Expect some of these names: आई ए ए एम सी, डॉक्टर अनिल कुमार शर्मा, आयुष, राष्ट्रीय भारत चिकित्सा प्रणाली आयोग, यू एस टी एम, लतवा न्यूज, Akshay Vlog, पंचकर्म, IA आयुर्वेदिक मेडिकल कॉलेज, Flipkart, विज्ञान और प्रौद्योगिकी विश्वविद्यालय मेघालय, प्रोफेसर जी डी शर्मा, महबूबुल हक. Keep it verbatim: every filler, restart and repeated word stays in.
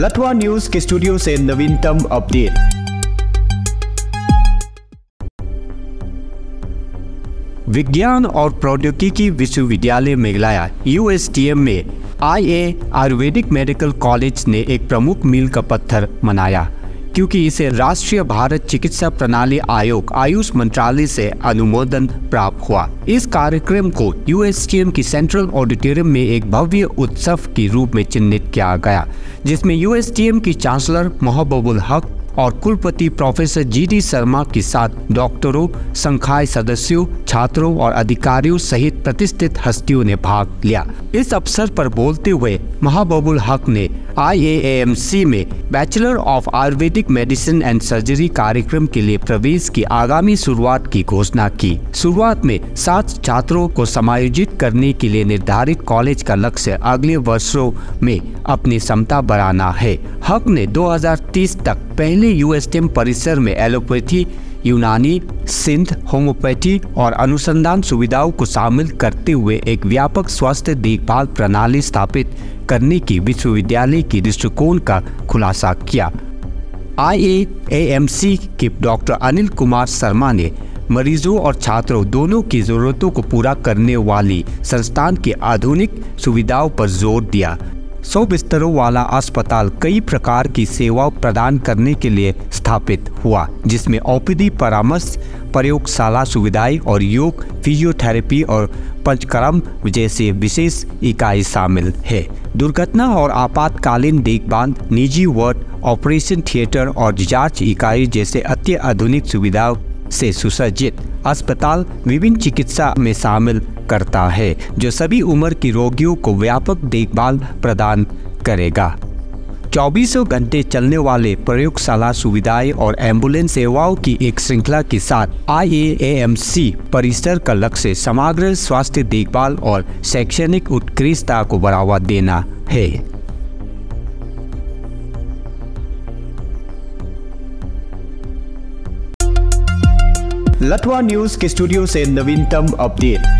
लतवा न्यूज के स्टूडियो से नवीनतम अपडेट। विज्ञान और प्रौद्योगिकी विश्वविद्यालय मेघालय (यू एस टी एम) में I A आयुर्वेदिक मेडिकल कॉलेज ने एक प्रमुख मील का पत्थर मनाया, क्योंकि इसे राष्ट्रीय भारत चिकित्सा प्रणाली आयोग आयुष मंत्रालय से अनुमोदन प्राप्त हुआ। इस कार्यक्रम को यू एस टी एम की सेंट्रल ऑडिटोरियम में एक भव्य उत्सव के रूप में चिन्हित किया गया, जिसमें यू एस टी एम की चांसलर महबूबुल हक और कुलपति प्रोफेसर जी डी शर्मा के साथ डॉक्टरों, संकाय सदस्यों, छात्रों और अधिकारियों सहित प्रतिष्ठित हस्तियों ने भाग लिया। इस अवसर पर बोलते हुए महबूबुल हक ने आई ए ए एम सी में bachelor of Ayurvedic medicine and surgery कार्यक्रम के लिए प्रवेश की आगामी शुरुआत की घोषणा की। शुरुआत में सात छात्रों को समायोजित करने के लिए निर्धारित कॉलेज का लक्ष्य अगले वर्षों में अपनी क्षमता बढ़ाना है। हक ने दो हज़ार तीस तक पहले यू एस टी एम परिसर में एलोपैथी, यूनानी, सिद्ध, होम्योपैथी और अनुसंधान सुविधाओं को शामिल करते हुए एक व्यापक स्वास्थ्य देखभाल प्रणाली स्थापित करने की विश्वविद्यालय की दृष्टिकोण का खुलासा किया। आई ए ए एम सी के डॉक्टर अनिल कुमार शर्मा ने मरीजों और छात्रों दोनों की जरूरतों को पूरा करने वाली संस्थान की आधुनिक सुविधाओं पर जोर दिया। सौ बिस्तरों वाला अस्पताल कई प्रकार की सेवाओं प्रदान करने के लिए स्थापित हुआ, जिसमें औषधि परामर्श, प्रयोगशाला सुविधाएं और योग, फिजियोथेरेपी और पंचकर्म जैसे विशेष इकाई शामिल है। दुर्घटना और आपातकालीन देखभाल, निजी वार्ड, ऑपरेशन थिएटर और जांच इकाई जैसे अत्याधुनिक सुविधाओं से सुसज्जित अस्पताल विभिन्न चिकित्सा में शामिल करता है, जो सभी उम्र के रोगियों को व्यापक देखभाल प्रदान करेगा। चौबीसों घंटे चलने वाले प्रयोगशाला सुविधाएं और एम्बुलेंस सेवाओं की एक श्रृंखला के साथ आई ए ए एम सी परिसर का लक्ष्य समग्र स्वास्थ्य देखभाल और शैक्षणिक उत्कृष्टता को बढ़ावा देना है। लतवा न्यूज के स्टूडियो से नवीनतम अपडेट।